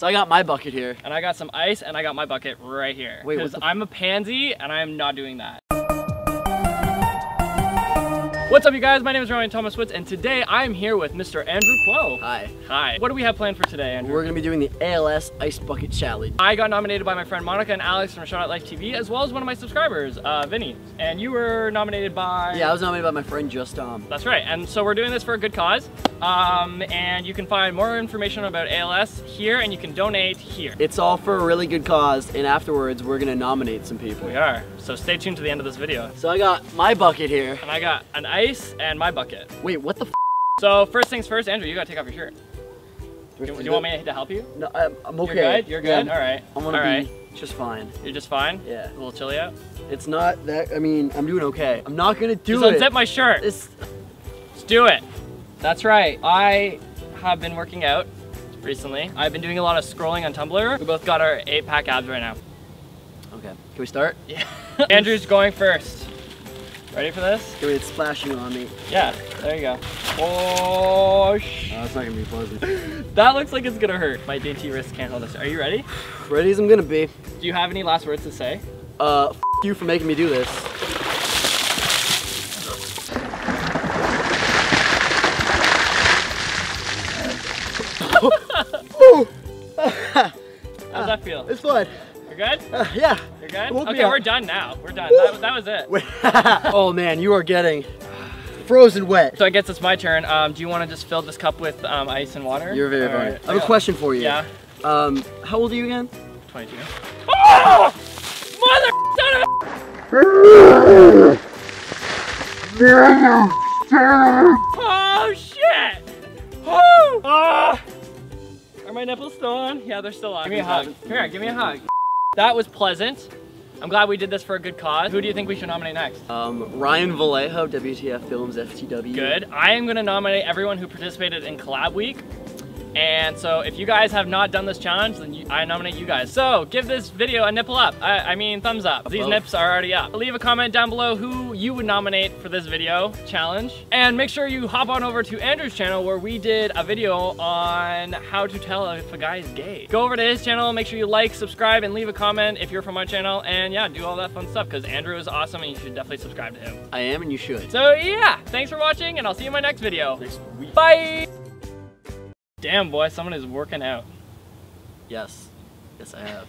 So I got my bucket here. And I got some ice, and I got my bucket right here. Wait, because I'm a pansy, and I am not doing that. What's up, you guys? My name is Ryan Thomas Woods, and today I'm here with Mr. Andrew Quo. Hi. Hi. What do we have planned for today, Andrew? We're gonna be doing the ALS Ice Bucket Challenge. I got nominated by my friend Monica and Alex from Shoutout Life TV, as well as one of my subscribers, Vinny. And you were nominated by... Yeah, I was nominated by my friend Justom. That's right, and so we're doing this for a good cause. And you can find more information about ALS here, and you can donate here. It's all for a really good cause, and afterwards we're gonna nominate some people. We are, so stay tuned to the end of this video. So I got my bucket here. And I got an ice and my bucket. Wait, what the f? So first things first, Andrew, you gotta take off your shirt. Do you want me to help you? No, I'm okay. You're good? You're good? Yeah, all right. I'm gonna be just fine. You're just fine? Yeah. A little chilly out? It's not that, I mean, I'm doing okay. I'm not gonna do it. Just unzip my shirt. Let's do it. That's right. I have been working out recently. I've been doing a lot of scrolling on Tumblr. We both got our 8-pack abs right now. Okay, can we start? Yeah. Andrew's going first. Ready for this? Dude, it's splashing on me. Yeah, there you go. Oh, shh. No, it's not gonna be pleasant. That looks like it's gonna hurt. My dainty wrist can't hold this. Are you ready? Ready as I'm gonna be. Do you have any last words to say? F you for making me do this. How's that feel? It's fun. You're good? Yeah. You're good? Okay, we're done now. We're done. That was it. Oh man, you are getting frozen wet. So I guess it's my turn. Do you want to just fill this cup with ice and water? You're very funny. Right. I have a question for you. Yeah. How old are you again? 22. Oh! Mother son of oh shit! Oh! Are my nipples still on? Yeah, they're still on. Give me a hug. Here, give me a hug. That was pleasant. I'm glad we did this for a good cause. Who do you think we should nominate next? Ryan Vallejo, WTF Films, FTW. Good. I am gonna nominate everyone who participated in Collab Week. And so if you guys have not done this challenge, then I nominate you guys. So give this video a nipple up. I mean, thumbs up. These nips are already up. Leave a comment down below who you would nominate for this video challenge. And make sure you hop on over to Andrew's channel where we did a video on how to tell if a guy is gay. Go over to his channel, make sure you like, subscribe, and leave a comment if you're from my channel. And yeah, do all that fun stuff because Andrew is awesome and you should definitely subscribe to him. I am and you should. So yeah, thanks for watching and I'll see you in my next video. Next week. Bye. Damn boy, someone is working out. Yes, I have.